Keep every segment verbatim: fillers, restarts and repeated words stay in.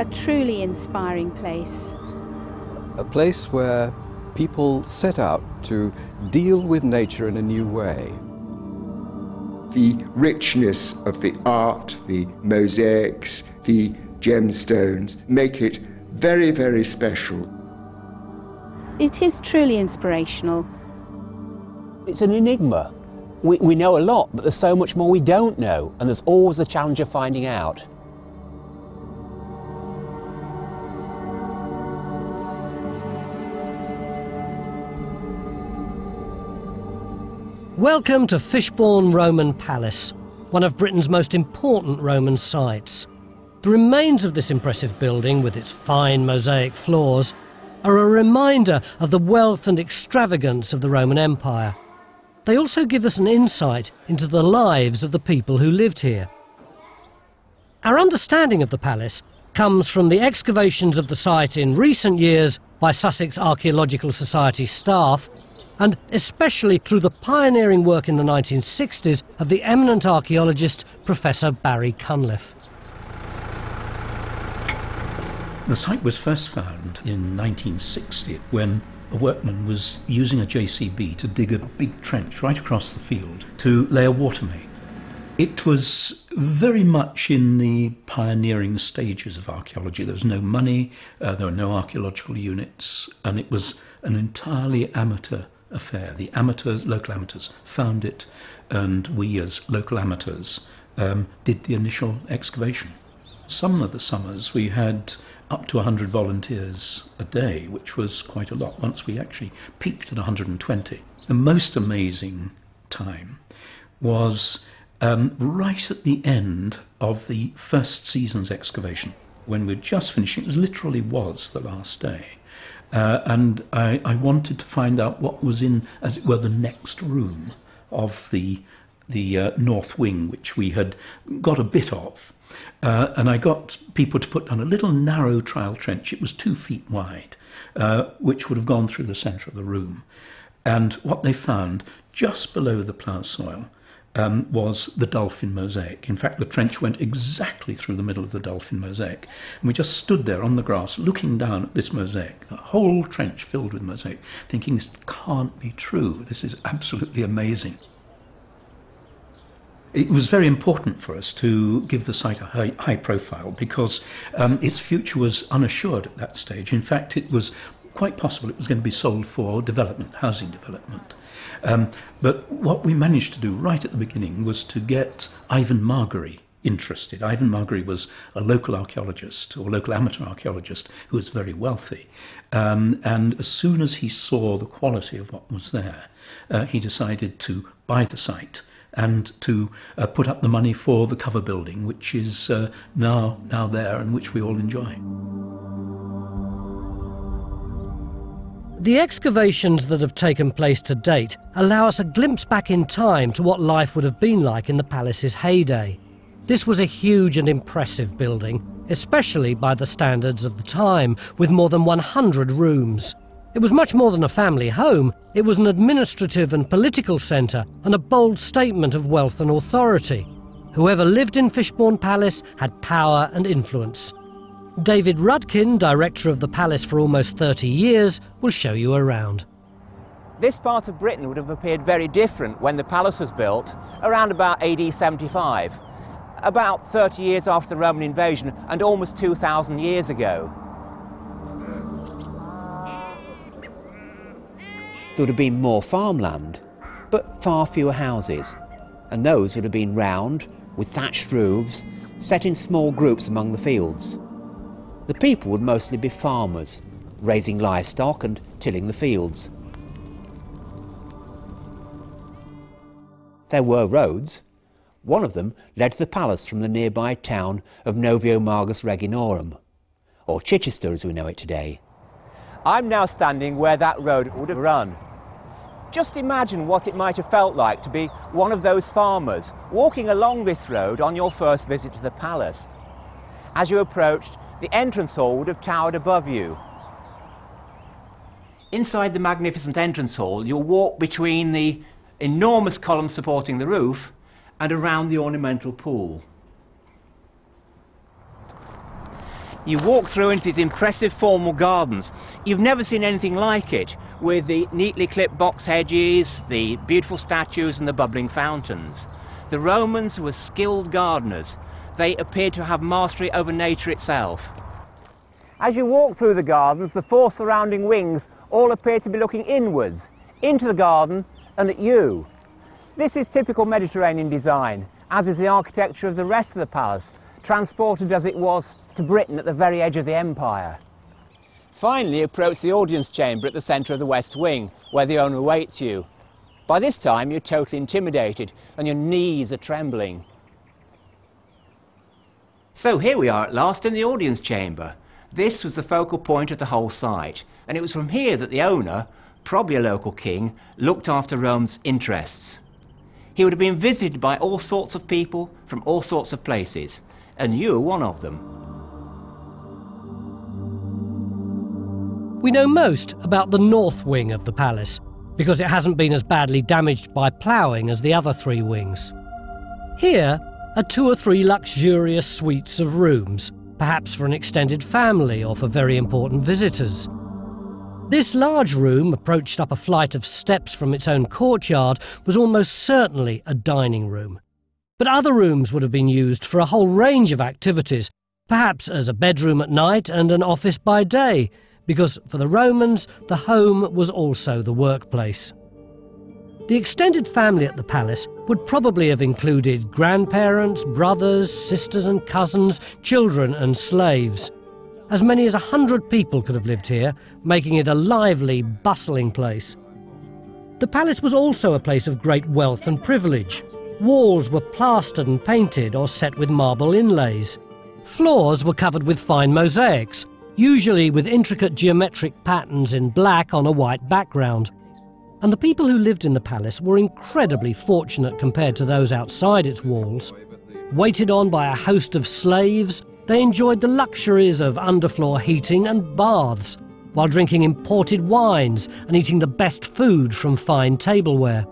a truly inspiring place. A place where people set out to deal with nature in a new way. The richness of the art, the mosaics, the gemstones make it very, very special. It is truly inspirational. It's an enigma. We, we know a lot, but there's so much more we don't know, and there's always a challenge of finding out. Welcome to Fishbourne Roman Palace, one of Britain's most important Roman sites. The remains of this impressive building, with its fine mosaic floors, are a reminder of the wealth and extravagance of the Roman Empire. They also give us an insight into the lives of the people who lived here. Our understanding of the palace comes from the excavations of the site in recent years by Sussex Archaeological Society staff, and especially through the pioneering work in the nineteen sixties of the eminent archaeologist Professor Barry Cunliffe. The site was first found in nineteen sixty when a workman was using a J C B to dig a big trench right across the field to lay a water main. It was very much in the pioneering stages of archaeology. There was no money, uh, there were no archaeological units, and it was an entirely amateur affair. The amateurs, local amateurs, found it, and we as local amateurs um, did the initial excavation. Some of the summers we had up to one hundred volunteers a day, which was quite a lot. Once we actually peaked at one hundred twenty. The most amazing time was um, right at the end of the first season's excavation. When we were just finishing, it was, literally was the last day. Uh, and I, I wanted to find out what was in, as it were, the next room of the, the uh, north wing, which we had got a bit of. Uh, and I got people to put down a little narrow trial trench. It was two feet wide, uh, which would have gone through the centre of the room. And what they found just below the plough soil um, was the dolphin mosaic. In fact, the trench went exactly through the middle of the dolphin mosaic. And we just stood there on the grass looking down at this mosaic, the whole trench filled with mosaic, thinking this can't be true. This is absolutely amazing. It was very important for us to give the site a high, high profile because um, its future was unassured at that stage. In fact, it was quite possible it was going to be sold for development, housing development. Um, but what we managed to do right at the beginning was to get Ivan Margary interested. Ivan Margary was a local archaeologist, or local amateur archaeologist, who was very wealthy. Um, and as soon as he saw the quality of what was there, uh, he decided to buy the site and to uh, put up the money for the cover building, which is uh, now, now there and which we all enjoy. The excavations that have taken place to date allow us a glimpse back in time to what life would have been like in the palace's heyday. This was a huge and impressive building, especially by the standards of the time, with more than one hundred rooms. It was much more than a family home. It was an administrative and political centre and a bold statement of wealth and authority. Whoever lived in Fishbourne Palace had power and influence. David Rudkin, director of the palace for almost thirty years, will show you around. This part of Britain would have appeared very different when the palace was built, around about A D seventy-five, about thirty years after the Roman invasion and almost two thousand years ago. There would have been more farmland, but far fewer houses, and those would have been round, with thatched roofs, set in small groups among the fields. The people would mostly be farmers, raising livestock and tilling the fields. There were roads. One of them led to the palace from the nearby town of Noviomagus Reginorum, or Chichester as we know it today. I'm now standing where that road would have run. Just imagine what it might have felt like to be one of those farmers walking along this road on your first visit to the palace. As you approached, the entrance hall would have towered above you. Inside the magnificent entrance hall, you'll walk between the enormous columns supporting the roof and around the ornamental pool. You walk through into these impressive formal gardens. You've never seen anything like it, with the neatly clipped box hedges, the beautiful statues and the bubbling fountains. The Romans were skilled gardeners. They appeared to have mastery over nature itself. As you walk through the gardens, the four surrounding wings all appear to be looking inwards, into the garden and at you. This is typical Mediterranean design, as is the architecture of the rest of the palace, transported as it was to Britain at the very edge of the empire. Finally, approach the audience chamber at the centre of the West Wing, where the owner awaits you. By this time, you're totally intimidated and your knees are trembling. So here we are at last in the audience chamber. This was the focal point of the whole site, and it was from here that the owner, probably a local king, looked after Rome's interests. He would have been visited by all sorts of people from all sorts of places, and you are one of them. We know most about the north wing of the palace, because it hasn't been as badly damaged by ploughing as the other three wings. Here are two or three luxurious suites of rooms, perhaps for an extended family or for very important visitors. This large room, approached up a flight of steps from its own courtyard, was almost certainly a dining room. But other rooms would have been used for a whole range of activities, perhaps as a bedroom at night and an office by day, because for the Romans, the home was also the workplace. The extended family at the palace would probably have included grandparents, brothers, sisters and cousins, children and slaves. As many as a hundred people could have lived here, making it a lively, bustling place. The palace was also a place of great wealth and privilege. Walls were plastered and painted or set with marble inlays. Floors were covered with fine mosaics, usually with intricate geometric patterns in black on a white background. And the people who lived in the palace were incredibly fortunate compared to those outside its walls. Waited on by a host of slaves, they enjoyed the luxuries of underfloor heating and baths, while drinking imported wines and eating the best food from fine tableware.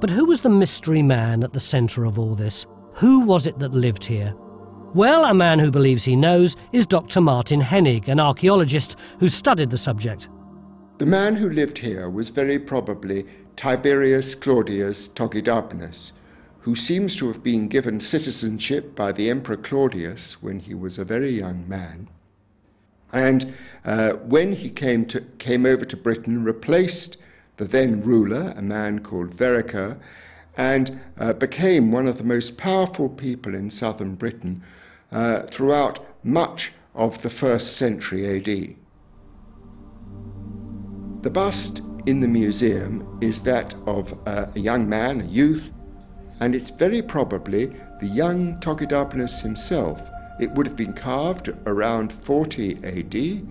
But who was the mystery man at the centre of all this? Who was it that lived here? Well, a man who believes he knows is Doctor Martin Hennig, an archaeologist who studied the subject. The man who lived here was very probably Tiberius Claudius Togidubnus, who seems to have been given citizenship by the Emperor Claudius when he was a very young man, and uh, when he came, to, came over to Britain, replaced the then ruler, a man called Verica, and uh, became one of the most powerful people in southern Britain uh, throughout much of the first century A D. The bust in the museum is that of uh, a young man, a youth, and it's very probably the young Togidubnus himself. It would have been carved around forty A D,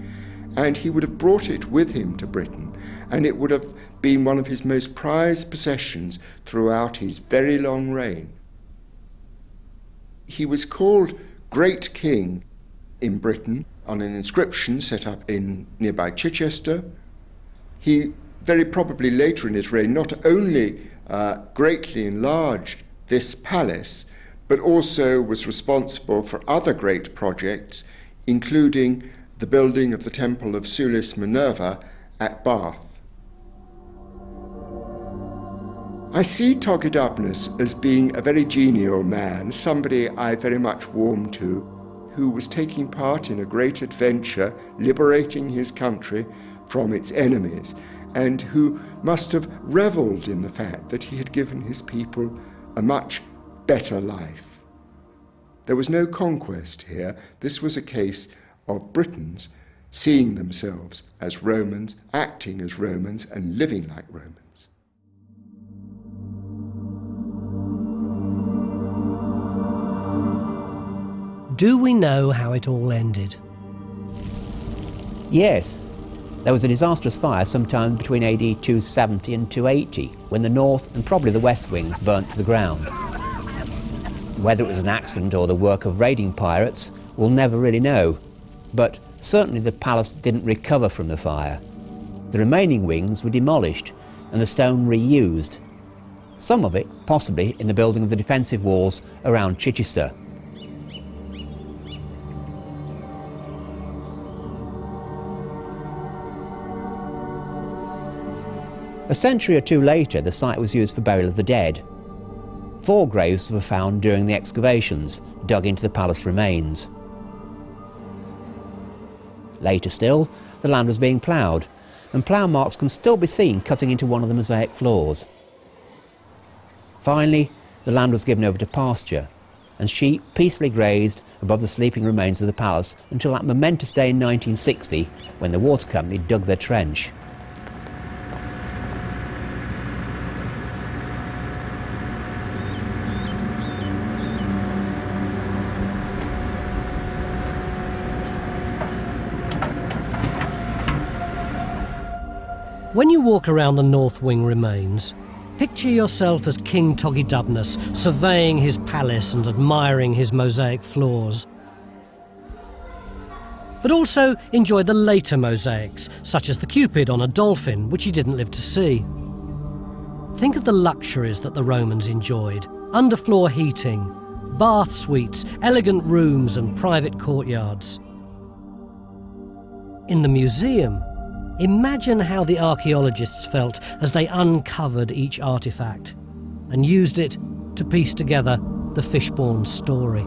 and he would have brought it with him to Britain, and it would have been one of his most prized possessions throughout his very long reign. He was called Great King in Britain on an inscription set up in nearby Chichester. He very probably later in his reign not only uh, greatly enlarged this palace, but also was responsible for other great projects, including the building of the Temple of Sulis Minerva at Bath. I see Togidubnus as being a very genial man, somebody I very much warmed to, who was taking part in a great adventure, liberating his country from its enemies, and who must have revelled in the fact that he had given his people a much better life. There was no conquest here. This was a case of Britons seeing themselves as Romans, acting as Romans, and living like Romans. Do we know how it all ended? Yes. There was a disastrous fire sometime between A D two seventy and two eighty, when the north and probably the west wings burnt to the ground. Whether it was an accident or the work of raiding pirates, we'll never really know, but certainly the palace didn't recover from the fire. The remaining wings were demolished and the stone reused. some of it possibly in the building of the defensive walls around Chichester. A century or two later, the site was used for burial of the dead. Four graves were found during the excavations, dug into the palace remains. Later still, the land was being ploughed, and plough marks can still be seen cutting into one of the mosaic floors. Finally, the land was given over to pasture, and sheep peacefully grazed above the sleeping remains of the palace until that momentous day in nineteen sixty, when the water company dug their trench. When you walk around the North Wing remains, picture yourself as King Togidubnus, surveying his palace and admiring his mosaic floors. But also enjoy the later mosaics, such as the Cupid on a dolphin, which he didn't live to see. Think of the luxuries that the Romans enjoyed: underfloor heating, bath suites, elegant rooms and private courtyards. In the museum, imagine how the archaeologists felt as they uncovered each artefact and used it to piece together the Fishbourne story.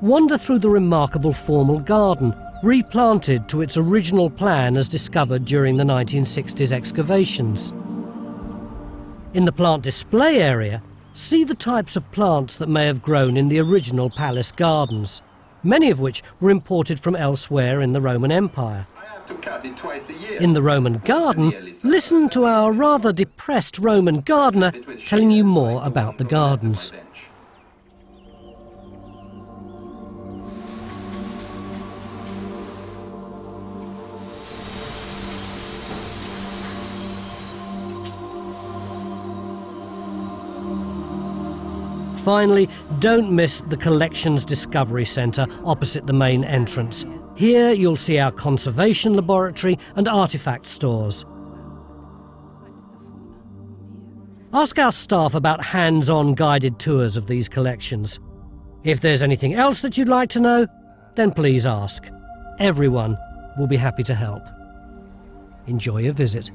Wander through the remarkable formal garden, replanted to its original plan as discovered during the nineteen sixties excavations. In the plant display area, see the types of plants that may have grown in the original palace gardens, many of which were imported from elsewhere in the Roman Empire. In the Roman garden, listen to our rather depressed Roman gardener telling you more about the gardens. Finally, don't miss the Collections Discovery Centre opposite the main entrance. Here you'll see our conservation laboratory and artefact stores. Ask our staff about hands-on guided tours of these collections. If there's anything else that you'd like to know, then please ask. Everyone will be happy to help. Enjoy your visit.